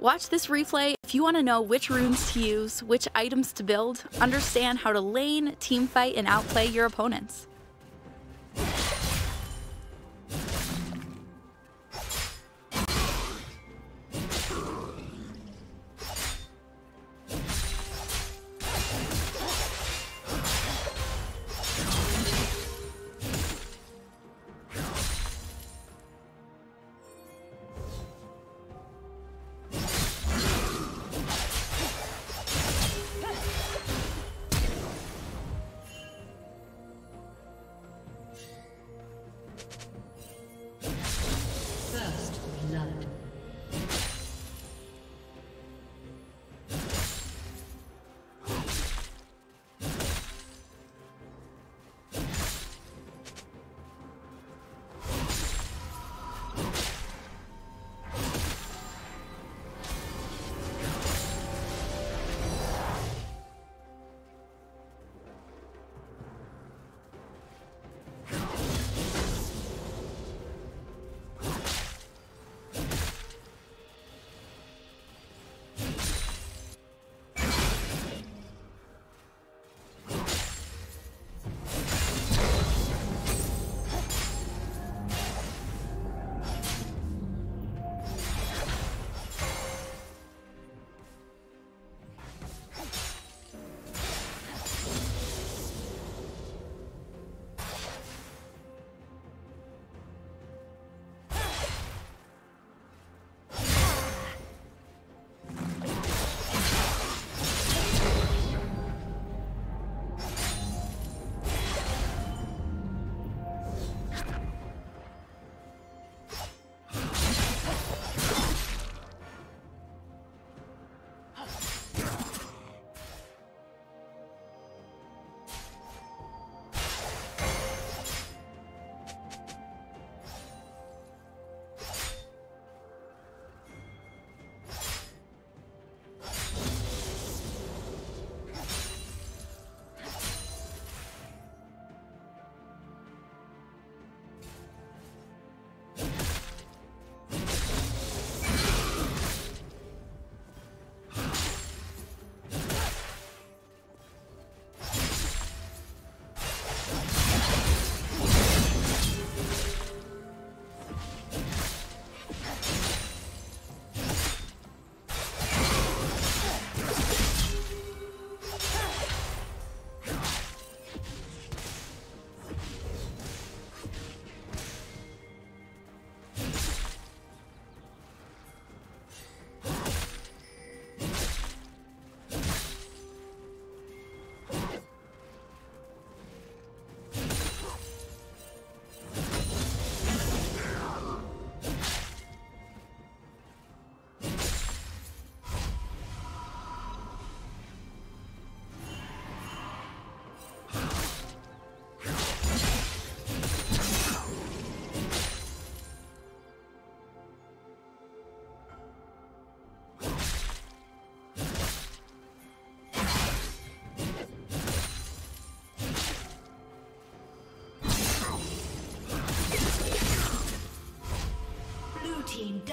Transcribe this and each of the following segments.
Watch this replay if you want to know which runes to use, which items to build, understand how to lane, teamfight, and outplay your opponents.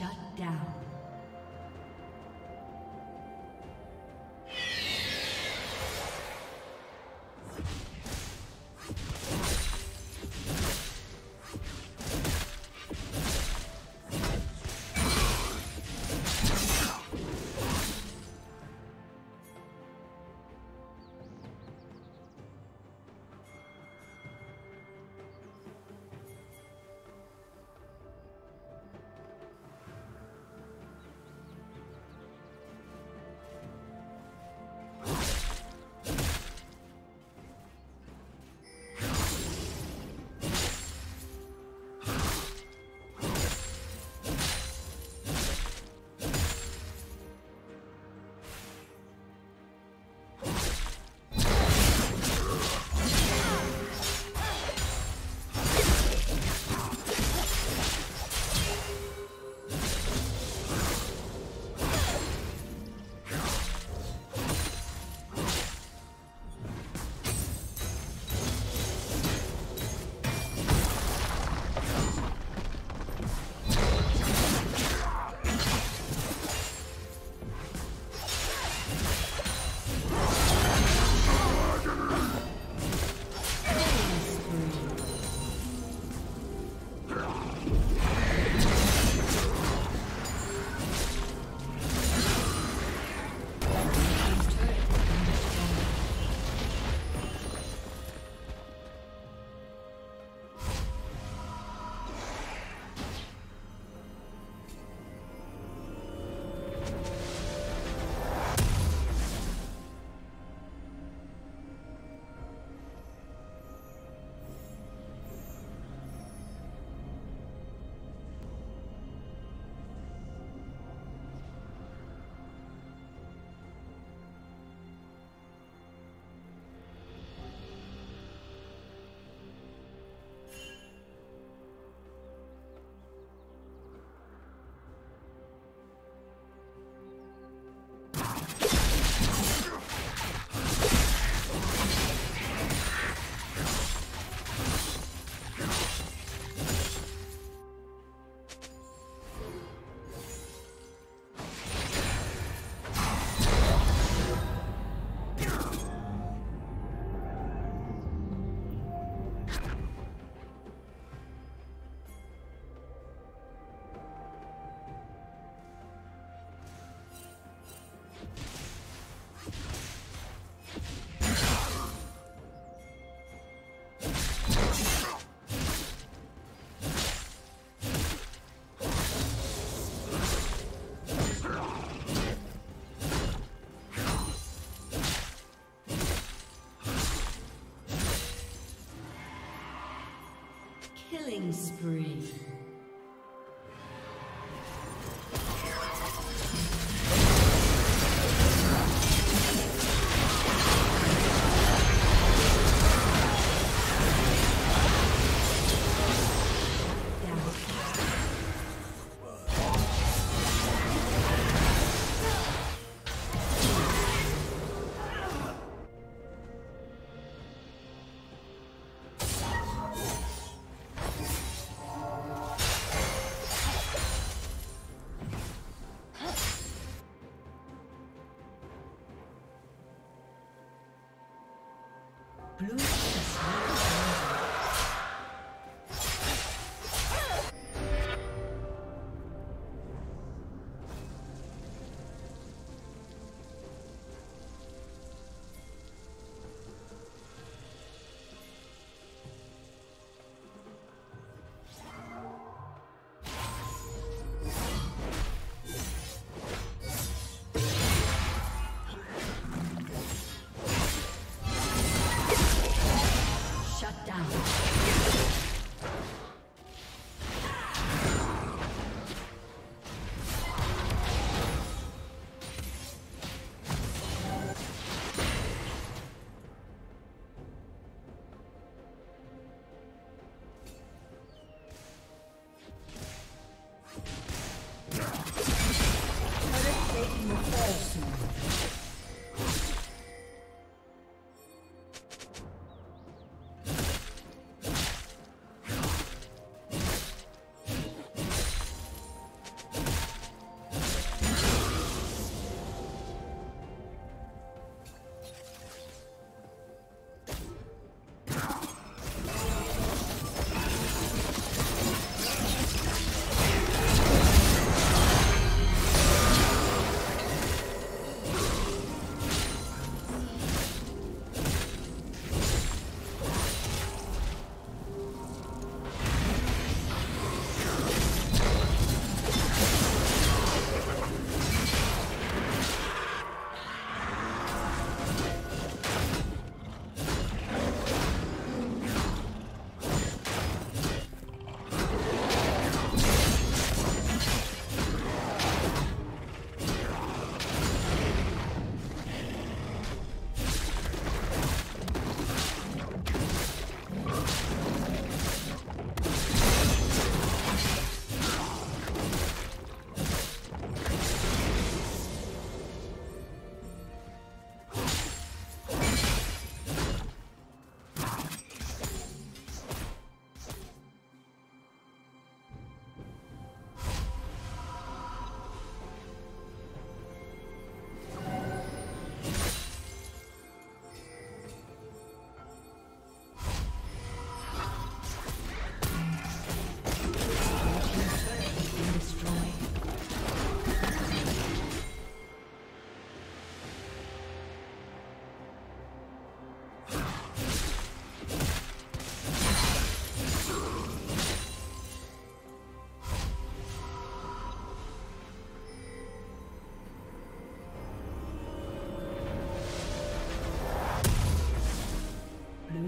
Shut down. Killing spree.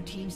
team's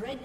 Red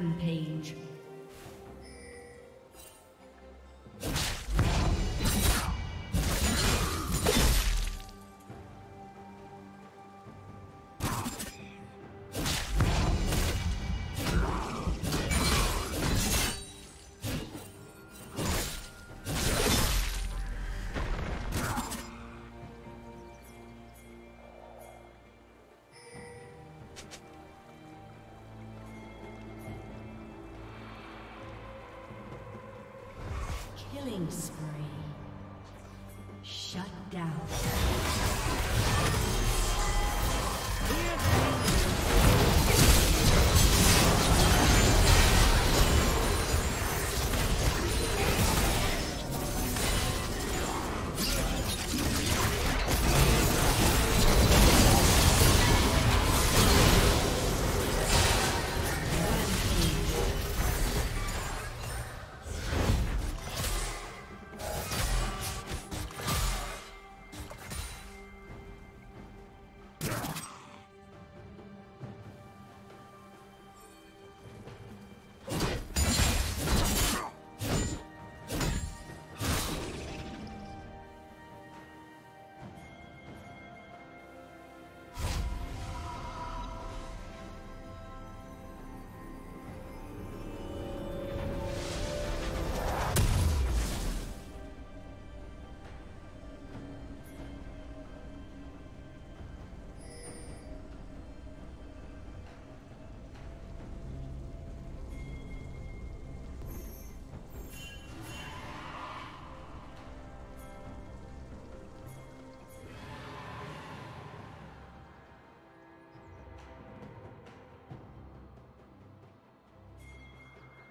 Rampage. Killing spree. Shut down.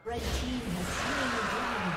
Red team has slain the dragon.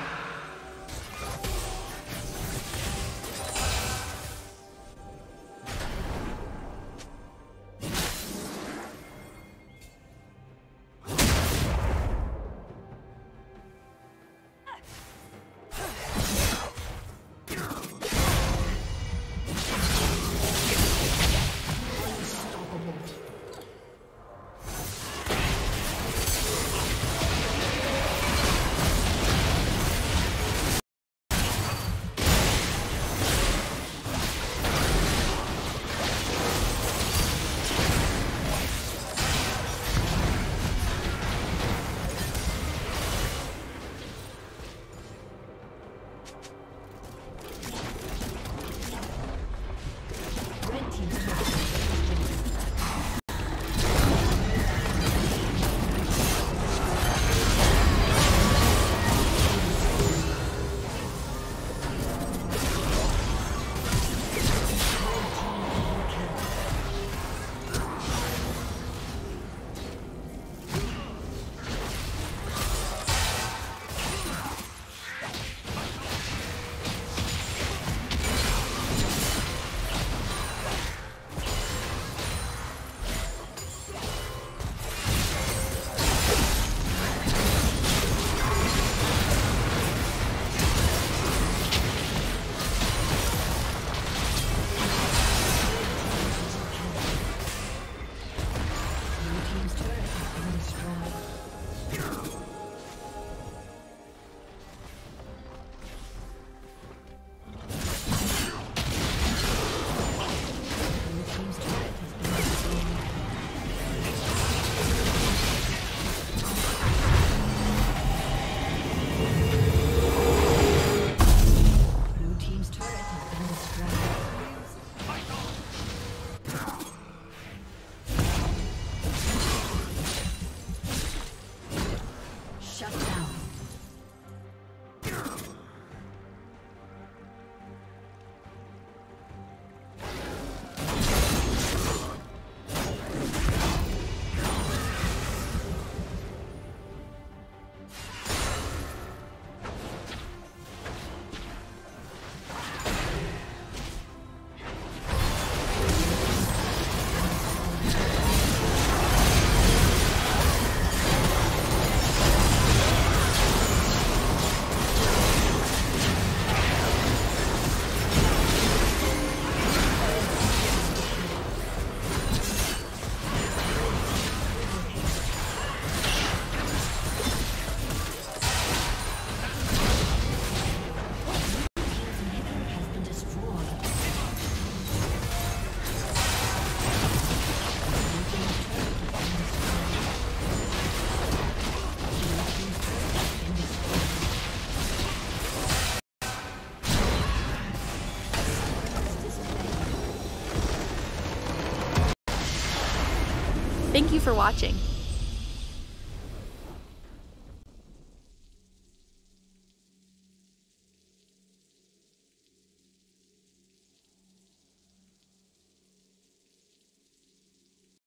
Thank you for watching.